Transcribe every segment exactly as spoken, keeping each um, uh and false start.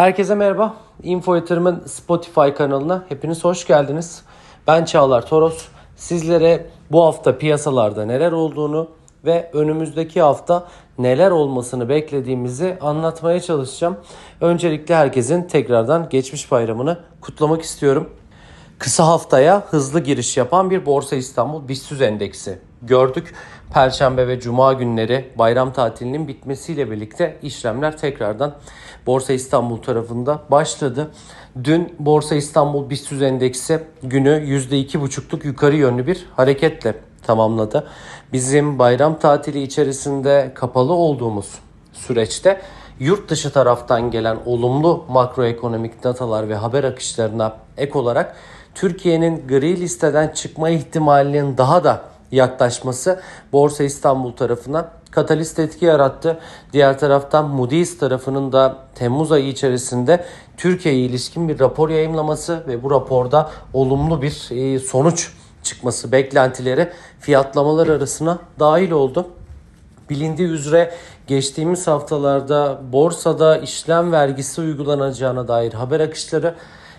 Herkese merhaba. İnfo Yatırım'ın Spotify kanalına hepiniz hoş geldiniz. Ben Çağlar Toros. Sizlere bu hafta piyasalarda neler olduğunu ve önümüzdeki hafta neler olmasını beklediğimizi anlatmaya çalışacağım. Öncelikle herkesin tekrardan geçmiş bayramını kutlamak istiyorum. Kısa haftaya hızlı giriş yapan bir Borsa İstanbul BIST yüz endeksi gördük. Perşembe ve Cuma günleri bayram tatilinin bitmesiyle birlikte işlemler tekrardan Borsa İstanbul tarafında başladı. Dün Borsa İstanbul BIST yüz endeksi günü yüzde iki buçukluk yukarı yönlü bir hareketle tamamladı. Bizim bayram tatili içerisinde kapalı olduğumuz süreçte yurt dışı taraftan gelen olumlu makroekonomik datalar ve haber akışlarına ek olarak Türkiye'nin gri listeden çıkma ihtimalinin daha da yaklaşması Borsa İstanbul tarafına katalist etki yarattı. Diğer taraftan Moody's tarafının da Temmuz ayı içerisinde Türkiye'ye ilişkin bir rapor yayımlaması ve bu raporda olumlu bir sonuç çıkması beklentileri fiyatlamalar arasına dahil oldu. Bilindiği üzere geçtiğimiz haftalarda borsada işlem vergisi uygulanacağına dair haber akışları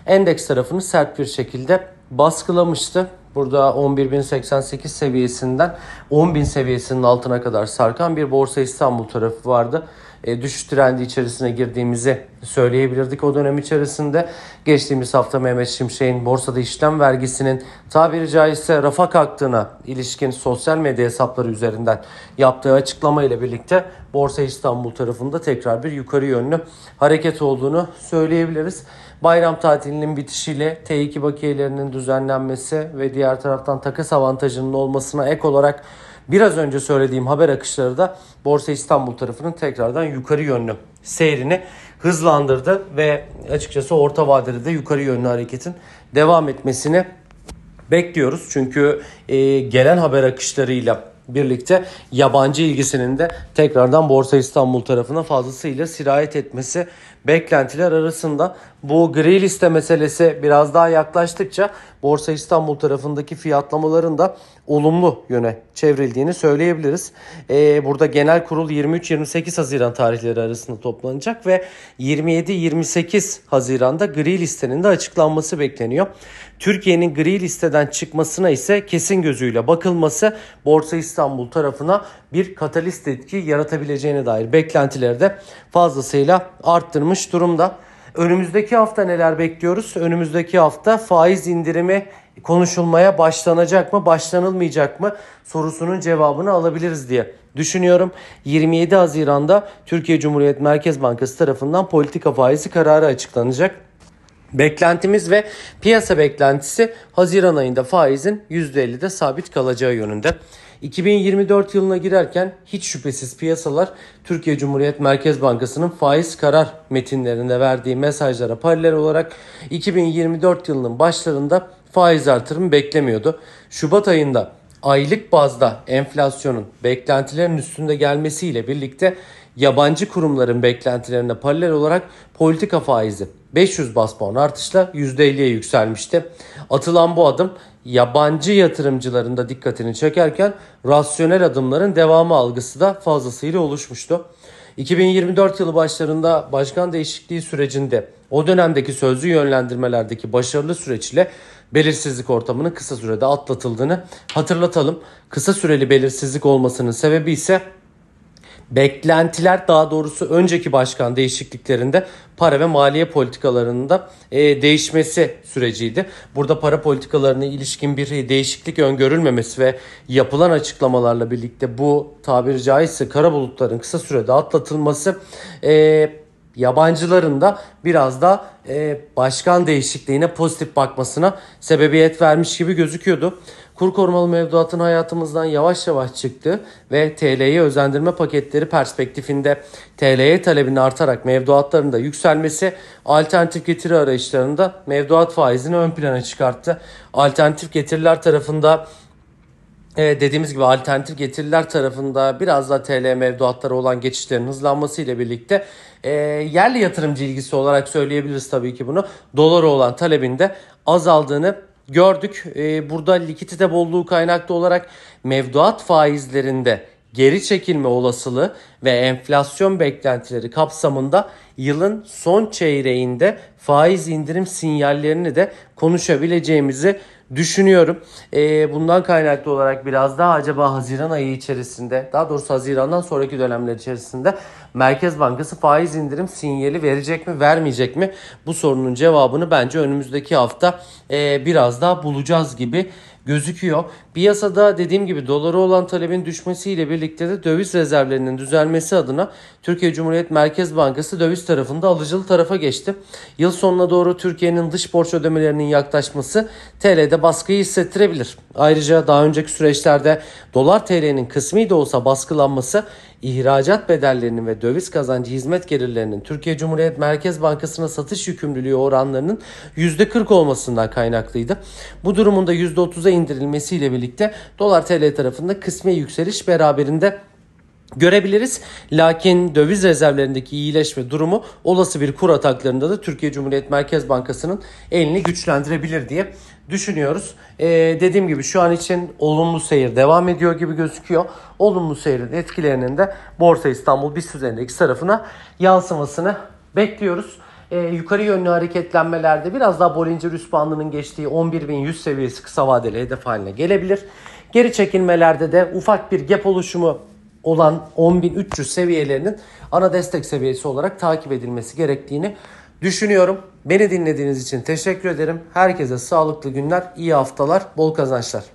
endeks tarafını sert bir şekilde baskılamıştı. Burada on bir bin seksen sekiz seviyesinden on bin seviyesinin altına kadar sarkan bir Borsa İstanbul tarafı vardı. E, düşüş trendi içerisine girdiğimizi söyleyebilirdik o dönem içerisinde. Geçtiğimiz hafta Mehmet Şimşek'in borsada işlem vergisinin tabiri caizse rafa kalktığına ilişkin sosyal medya hesapları üzerinden yaptığı açıklama ile birlikte Borsa İstanbul tarafında tekrar bir yukarı yönlü hareket olduğunu söyleyebiliriz. Bayram tatilinin bitişiyle T iki bakiyelerinin düzenlenmesi ve diğer taraftan takas avantajının olmasına ek olarak biraz önce söylediğim haber akışları da Borsa İstanbul tarafının tekrardan yukarı yönlü seyrini hızlandırdı ve açıkçası orta vadede de yukarı yönlü hareketin devam etmesini bekliyoruz. Çünkü e, gelen haber akışlarıyla birlikte yabancı ilgisinin de tekrardan Borsa İstanbul tarafına fazlasıyla sirayet etmesi beklentiler arasında. Bu gri liste meselesi biraz daha yaklaştıkça Borsa İstanbul tarafındaki fiyatlamaların da olumlu yöne çevrildiğini söyleyebiliriz. Ee, burada genel kurul yirmi üç yirmi sekiz Haziran tarihleri arasında toplanacak ve yirmi yedi yirmi sekiz Haziran'da gri listenin de açıklanması bekleniyor. Türkiye'nin gri listeden çıkmasına ise kesin gözüyle bakılması Borsa İstanbul tarafına bir katalist etki yaratabileceğine dair beklentileri de fazlasıyla arttırmış durumda. Önümüzdeki hafta neler bekliyoruz? Önümüzdeki hafta faiz indirimi konuşulmaya başlanacak mı, başlanılmayacak mı sorusunun cevabını alabiliriz diye düşünüyorum. yirmi yedi Haziran'da Türkiye Cumhuriyet Merkez Bankası tarafından politika faizi kararı açıklanacak. Beklentimiz ve piyasa beklentisi Haziran ayında faizin yüzde ellide sabit kalacağı yönünde. iki bin yirmi dört yılına girerken hiç şüphesiz piyasalar Türkiye Cumhuriyet Merkez Bankası'nın faiz karar metinlerinde verdiği mesajlara paralel olarak iki bin yirmi dört yılının başlarında faiz artırımı beklemiyordu. Şubat ayında aylık bazda enflasyonun beklentilerin üstünde gelmesiyle birlikte yabancı kurumların beklentilerine paralel olarak politika faizi beş yüz baz puan artışla yüzde elliye yükselmişti. Atılan bu adım yabancı yatırımcıların da dikkatini çekerken rasyonel adımların devamı algısı da fazlasıyla oluşmuştu. iki bin yirmi dört yılı başlarında başkan değişikliği sürecinde o dönemdeki sözlü yönlendirmelerdeki başarılı süreçle belirsizlik ortamının kısa sürede atlatıldığını hatırlatalım. Kısa süreli belirsizlik olmasının sebebi ise beklentiler, daha doğrusu önceki başkan değişikliklerinde para ve maliye politikalarının da e, değişmesi süreciydi. Burada para politikalarına ilişkin bir değişiklik öngörülmemesi ve yapılan açıklamalarla birlikte bu tabiri caizse kara bulutların kısa sürede atlatılması e, yabancıların da biraz da e, başkan değişikliğine pozitif bakmasına sebebiyet vermiş gibi gözüküyordu. Kur korumalı mevduatın hayatımızdan yavaş yavaş çıktığı ve T L'ye özendirme paketleri perspektifinde T L'ye talebin artarak mevduatların da yükselmesi alternatif getiri arayışlarında mevduat faizini ön plana çıkarttı. Alternatif getiriler tarafında Ee, dediğimiz gibi alternatif getiriler tarafında biraz da T L mevduatlara olan geçişlerin hızlanması ile birlikte e, yerli yatırımcı ilgisi olarak söyleyebiliriz tabii ki bunu. Dolara olan talebin de azaldığını gördük. E, burada likidite bolluğu kaynaklı olarak mevduat faizlerinde geri çekilme olasılığı ve enflasyon beklentileri kapsamında yılın son çeyreğinde faiz indirim sinyallerini de konuşabileceğimizi düşünüyorum. E, bundan kaynaklı olarak biraz daha acaba Haziran ayı içerisinde, daha doğrusu Haziran'dan sonraki dönemler içerisinde Merkez Bankası faiz indirim sinyali verecek mi, vermeyecek mi? Bu sorunun cevabını bence önümüzdeki hafta e, biraz daha bulacağız gibi gözüküyor. Piyasada dediğim gibi dolara olan talebin düşmesiyle birlikte de döviz rezervlerinin düzelmesi adına Türkiye Cumhuriyet Merkez Bankası döviz tarafında alıcılı tarafa geçti. Yıl sonuna doğru Türkiye'nin dış borç ödemelerinin yaklaşması T L'de baskıyı hissettirebilir. Ayrıca daha önceki süreçlerde dolar T L'nin kısmi de olsa baskılanması ihracat bedellerinin ve döviz kazancı hizmet gelirlerinin Türkiye Cumhuriyet Merkez Bankası'na satış yükümlülüğü oranlarının yüzde kırk olmasından kaynaklıydı. Bu durumun da yüzde otuza indirilmesiyle birlikte dolar T L tarafında kısmi yükseliş beraberinde görebiliriz. Lakin döviz rezervlerindeki iyileşme durumu olası bir kur ataklarında da Türkiye Cumhuriyet Merkez Bankası'nın elini güçlendirebilir diye düşünüyoruz. Ee, dediğim gibi şu an için olumlu seyir devam ediyor gibi gözüküyor. Olumlu seyirin etkilerinin de Borsa İstanbul BIST üzerindeki tarafına yansımasını bekliyoruz. Ee, yukarı yönlü hareketlenmelerde biraz daha Bollinger üst bandının geçtiği on bir bin yüz seviyesi kısa vadeli hedef haline gelebilir. Geri çekilmelerde de ufak bir gap oluşumu olan on bin üç yüz seviyelerinin ana destek seviyesi olarak takip edilmesi gerektiğini düşünüyorum. Beni dinlediğiniz için teşekkür ederim. Herkese sağlıklı günler, iyi haftalar, bol kazançlar.